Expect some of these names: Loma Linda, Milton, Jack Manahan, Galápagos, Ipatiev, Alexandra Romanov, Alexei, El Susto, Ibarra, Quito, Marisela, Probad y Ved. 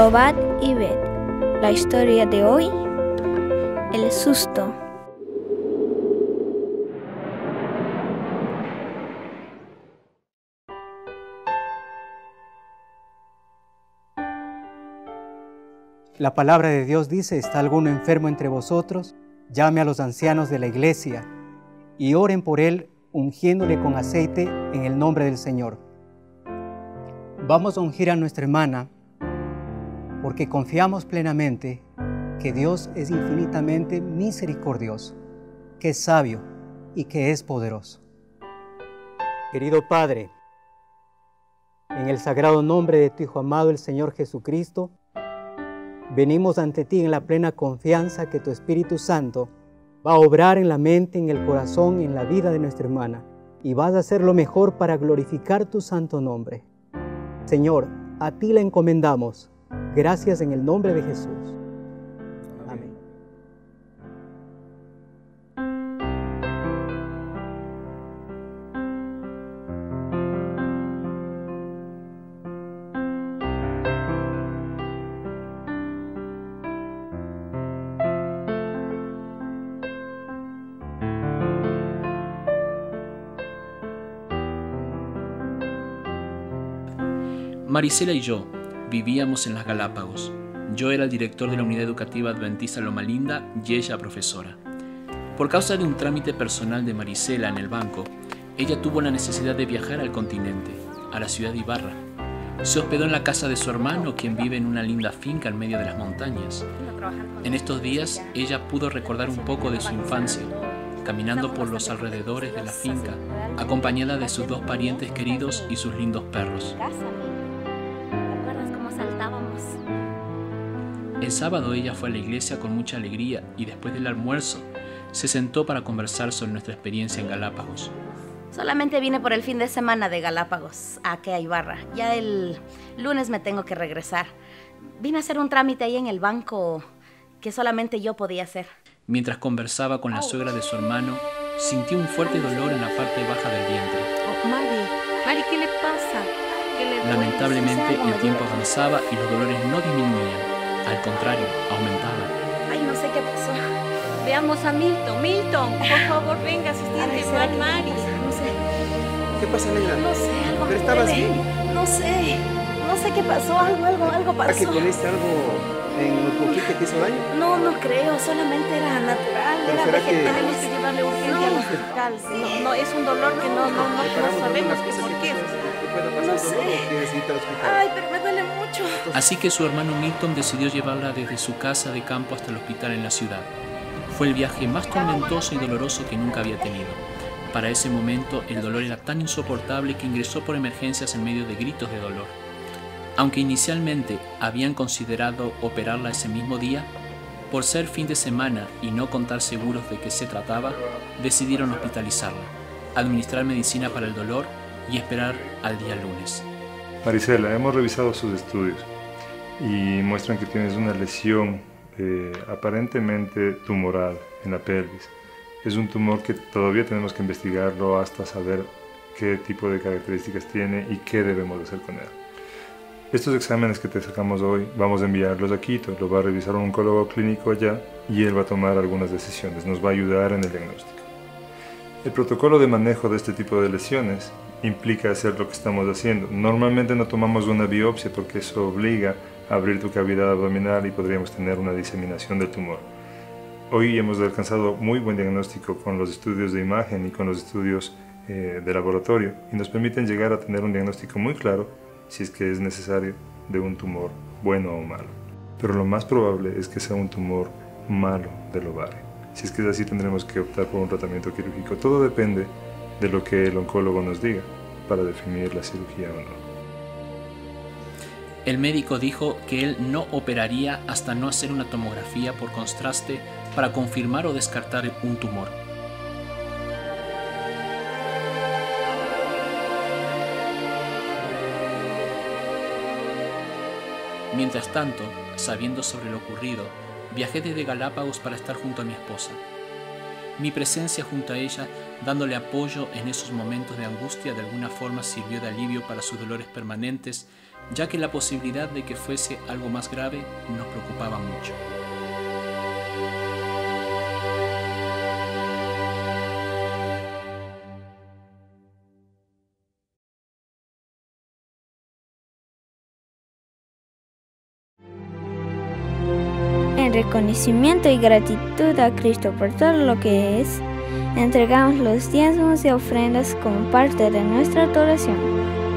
Probad y ved. La historia de hoy, El Susto. La palabra de Dios dice: ¿está alguno enfermo entre vosotros? Llame a los ancianos de la iglesia y oren por él, ungiéndole con aceite en el nombre del Señor. Vamos a ungir a nuestra hermana porque confiamos plenamente que Dios es infinitamente misericordioso, que es sabio y que es poderoso. Querido Padre, en el sagrado nombre de tu Hijo amado, el Señor Jesucristo, venimos ante ti en la plena confianza que tu Espíritu Santo va a obrar en la mente, en el corazón, en la vida de nuestra hermana, y vas a hacer lo mejor para glorificar tu santo nombre. Señor, a ti la encomendamos. Gracias en el nombre de Jesús. Amén. Marisela y yo vivíamos en las Galápagos. Yo era el director de la unidad educativa adventista Loma Linda y ella profesora. Por causa de un trámite personal de Marisela en el banco, ella tuvo la necesidad de viajar al continente, a la ciudad de Ibarra. Se hospedó en la casa de su hermano, quien vive en una linda finca en medio de las montañas. En estos días, ella pudo recordar un poco de su infancia, caminando por los alrededores de la finca, acompañada de sus dos parientes queridos y sus lindos perros. El sábado ella fue a la iglesia con mucha alegría y después del almuerzo se sentó para conversar sobre nuestra experiencia en Galápagos. Solamente vine por el fin de semana de Galápagos, aquí a Ibarra. Ya el lunes me tengo que regresar. Vine a hacer un trámite ahí en el banco que solamente yo podía hacer. Mientras conversaba con la suegra de su hermano, sintió un fuerte dolor en la parte baja del vientre. Oh, Mari, ¿qué le pasa? Lamentablemente el tiempo avanzaba y los dolores no disminuían. Al contrario, aumentaba. Ay, no sé qué pasó. Veamos a Milton. Milton, por favor, venga, asistente Juan Mari. No sé. ¿Qué pasa, negra? No sé, algo. ¿Pero estabas bien? No sé qué pasó, algo pasó. ¿A que comiste algo en el coquí que te hizo daño? No creo, solamente era natural, era vegetal. Tenemos que llevarle urgente al hospital. No, es un dolor que no sabemos por qué. No sé. Ay, pero me duele mucho. Así que su hermano Milton decidió llevarla desde su casa de campo hasta el hospital en la ciudad. Fue el viaje más tormentoso y doloroso que nunca había tenido. Para ese momento, el dolor era tan insoportable que ingresó por emergencias en medio de gritos de dolor. Aunque inicialmente habían considerado operarla ese mismo día, por ser fin de semana y no contar seguros de qué se trataba, decidieron hospitalizarla, administrar medicina para el dolor y esperar al día lunes. Marisela, hemos revisado sus estudios y muestran que tienes una lesión aparentemente tumoral en la pelvis. Es un tumor que todavía tenemos que investigarlo hasta saber qué tipo de características tiene y qué debemos hacer con él. Estos exámenes que te sacamos hoy vamos a enviarlos a Quito, lo va a revisar un oncólogo clínico allá y él va a tomar algunas decisiones, nos va a ayudar en el diagnóstico. El protocolo de manejo de este tipo de lesiones implica hacer lo que estamos haciendo. Normalmente no tomamos una biopsia porque eso obliga a abrir tu cavidad abdominal y podríamos tener una diseminación del tumor. Hoy hemos alcanzado muy buen diagnóstico con los estudios de imagen y con los estudios de laboratorio y nos permiten llegar a tener un diagnóstico muy claro, si es que es necesario, de un tumor bueno o malo. Pero lo más probable es que sea un tumor malo del ovario. Si es que es así, tendremos que optar por un tratamiento quirúrgico. Todo depende de lo que el oncólogo nos diga para definir la cirugía o no. El médico dijo que él no operaría hasta no hacer una tomografía por contraste para confirmar o descartar un tumor. Mientras tanto, sabiendo sobre lo ocurrido, viajé desde Galápagos para estar junto a mi esposa. Mi presencia junto a ella, dándole apoyo en esos momentos de angustia, de alguna forma sirvió de alivio para sus dolores permanentes ya que la posibilidad de que fuese algo más grave nos preocupaba mucho. En reconocimiento y gratitud a Cristo por todo lo que es, entregamos los diezmos y ofrendas como parte de nuestra adoración.